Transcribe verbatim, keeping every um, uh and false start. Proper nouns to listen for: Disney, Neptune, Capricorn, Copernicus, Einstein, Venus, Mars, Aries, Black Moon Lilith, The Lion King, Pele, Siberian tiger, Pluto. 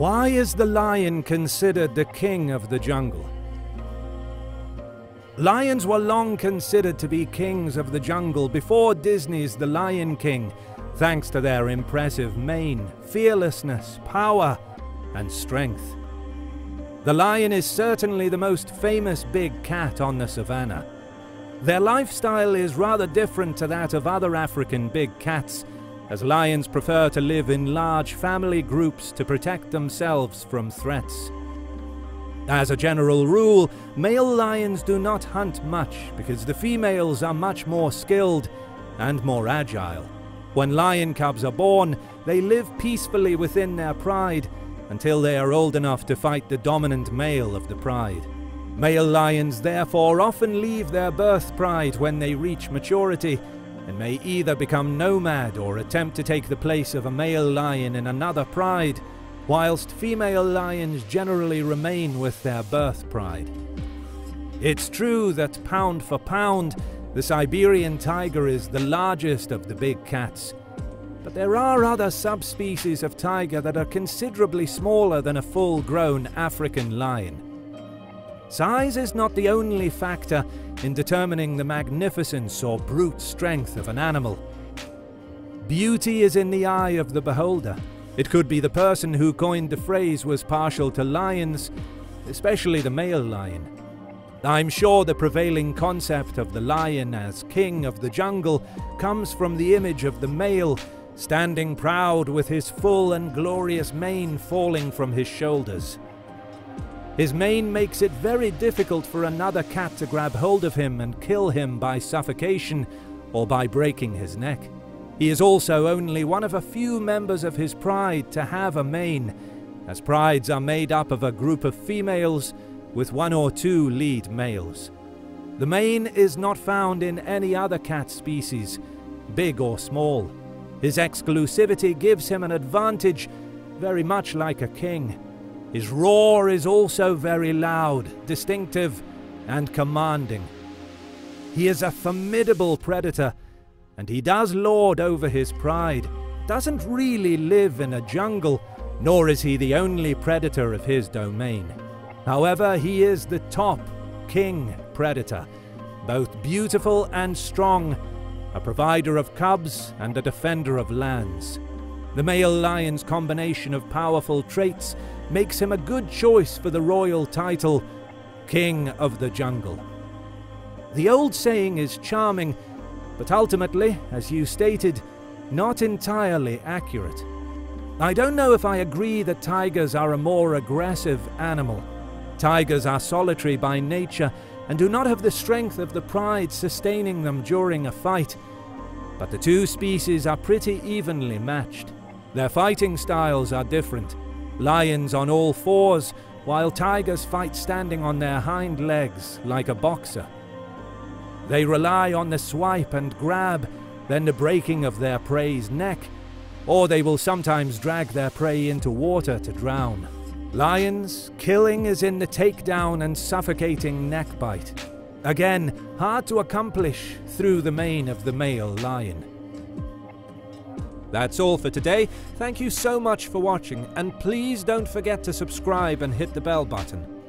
Why is the lion considered the king of the jungle? Lions were long considered to be kings of the jungle before Disney's The Lion King, thanks to their impressive mane, fearlessness, power, and strength. The lion is certainly the most famous big cat on the savannah. Their lifestyle is rather different to that of other African big cats, as lions prefer to live in large family groups to protect themselves from threats. As a general rule, male lions do not hunt much because the females are much more skilled and more agile. When lion cubs are born, they live peacefully within their pride until they are old enough to fight the dominant male of the pride. Male lions therefore often leave their birth pride when they reach maturity, and may either become nomad or attempt to take the place of a male lion in another pride, whilst female lions generally remain with their birth pride. It's true that pound for pound, the Siberian tiger is the largest of the big cats, but there are other subspecies of tiger that are considerably smaller than a full-grown African lion. Size is not the only factor in determining the magnificence or brute strength of an animal. Beauty is in the eye of the beholder. It could be the person who coined the phrase was partial to lions, especially the male lion. I'm sure the prevailing concept of the lion as king of the jungle comes from the image of the male, standing proud with his full and glorious mane falling from his shoulders. His mane makes it very difficult for another cat to grab hold of him and kill him by suffocation or by breaking his neck. He is also only one of a few members of his pride to have a mane, as prides are made up of a group of females with one or two lead males. The mane is not found in any other cat species, big or small. His exclusivity gives him an advantage, very much like a king. His roar is also very loud, distinctive, and commanding. He is a formidable predator, and he does lord over his pride, doesn't really live in a jungle, nor is he the only predator of his domain. However, he is the top king predator, both beautiful and strong, a provider of cubs and a defender of lands. The male lion's combination of powerful traits makes him a good choice for the royal title, King of the Jungle. The old saying is charming, but ultimately, as you stated, not entirely accurate. I don't know if I agree that tigers are a more aggressive animal. Tigers are solitary by nature and do not have the strength of the pride sustaining them during a fight, but the two species are pretty evenly matched. Their fighting styles are different. Lions on all fours, while tigers fight standing on their hind legs like a boxer. They rely on the swipe and grab, then the breaking of their prey's neck, or they will sometimes drag their prey into water to drown. Lions, killing is in the takedown and suffocating neck bite. Again, hard to accomplish through the mane of the male lion. That's all for today. Thank you so much for watching, and please don't forget to subscribe and hit the bell button.